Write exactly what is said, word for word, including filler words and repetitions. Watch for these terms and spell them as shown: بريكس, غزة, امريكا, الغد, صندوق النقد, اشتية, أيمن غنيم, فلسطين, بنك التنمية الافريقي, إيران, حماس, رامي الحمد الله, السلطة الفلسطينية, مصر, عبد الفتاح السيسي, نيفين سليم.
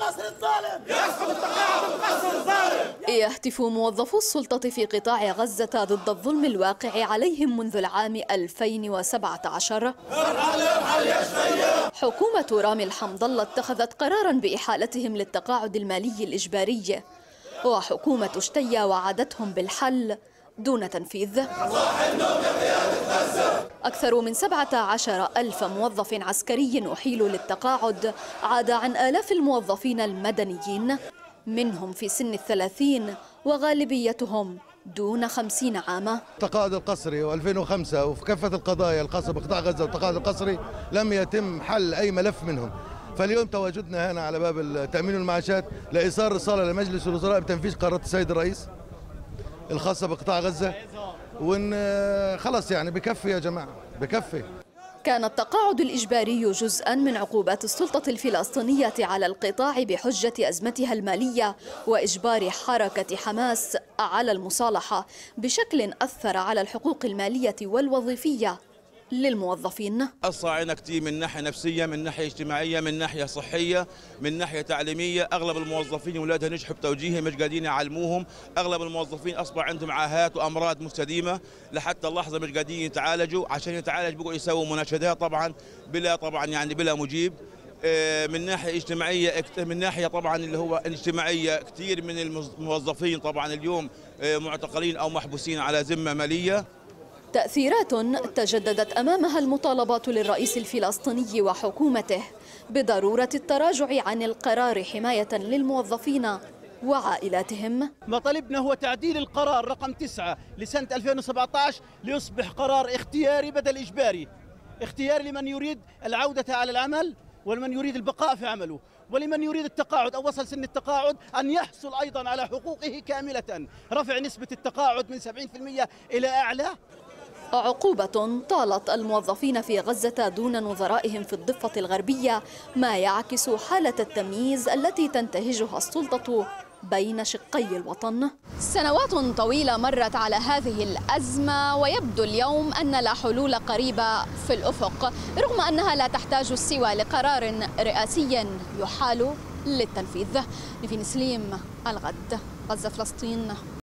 القصر الظالم! يسقط تقاعد القصر الظالم! يهتف موظفو السلطة في قطاع غزة ضد الظلم الواقع عليهم منذ العام ألفين وسبعة عشر. حكومة رامي الحمد الله اتخذت قرارا بإحالتهم للتقاعد المالي الإجباري، وحكومة اشتية وعدتهم بالحل دون تنفيذ. أكثر من سبعة عشر ألف موظف عسكري أحيلوا للتقاعد، عاد عن آلاف الموظفين المدنيين منهم في سن الثلاثين وغالبيتهم دون خمسين عاما. التقاعد القسري ألفين وخمسة وفي كافة القضايا الخاصة بقطاع غزة والتقاعد القسري لم يتم حل أي ملف منهم، فاليوم تواجدنا هنا على باب تأمين المعاشات لإيصال رسالة لمجلس الوزراء بتنفيذ قرارات السيد الرئيس الخاصة بقطاع غزة، وإن خلاص يعني بكفي يا جماعة بكفي. كان التقاعد الإجباري جزءا من عقوبات السلطة الفلسطينية على القطاع بحجة أزمتها المالية وإجبار حركة حماس على المصالحة بشكل أثر على الحقوق المالية والوظيفية للموظفين. أثر علينا كثير من ناحية نفسية، من ناحية اجتماعية، من ناحية صحية، من ناحية تعليمية. أغلب الموظفين ولادها نجحوا بتوجيههم، مش قادرين يعلموهم. أغلب الموظفين أصبح عندهم عاهات وأمراض مستديمة لحتى اللحظة مش قادرين يتعالجوا، عشان يتعالج بقوا يسووا مناشدات طبعا بلا طبعا يعني بلا مجيب. من ناحية اجتماعية، من ناحية طبعا اللي هو الاجتماعية، كثير من الموظفين طبعا اليوم معتقلين أو محبوسين على ذمة مالية. تأثيرات تجددت أمامها المطالبات للرئيس الفلسطيني وحكومته بضرورة التراجع عن القرار حماية للموظفين وعائلاتهم. مطالبنا هو تعديل القرار رقم تسعة لسنة ألفين وسبعة عشر ليصبح قرار اختياري بدل إجباري، اختياري لمن يريد العودة على العمل ولمن يريد البقاء في عمله، ولمن يريد التقاعد أو وصل سن التقاعد أن يحصل أيضا على حقوقه كاملة، رفع نسبة التقاعد من سبعين بالمئة إلى أعلى. عقوبة طالت الموظفين في غزة دون نظرائهم في الضفة الغربية، ما يعكس حالة التمييز التي تنتهجها السلطة بين شقي الوطن. سنوات طويلة مرت على هذه الأزمة، ويبدو اليوم أن لا حلول قريبة في الأفق، رغم أنها لا تحتاج سوى لقرار رئاسي يحال للتنفيذ. نيفين سليم، الغد، غزة، فلسطين.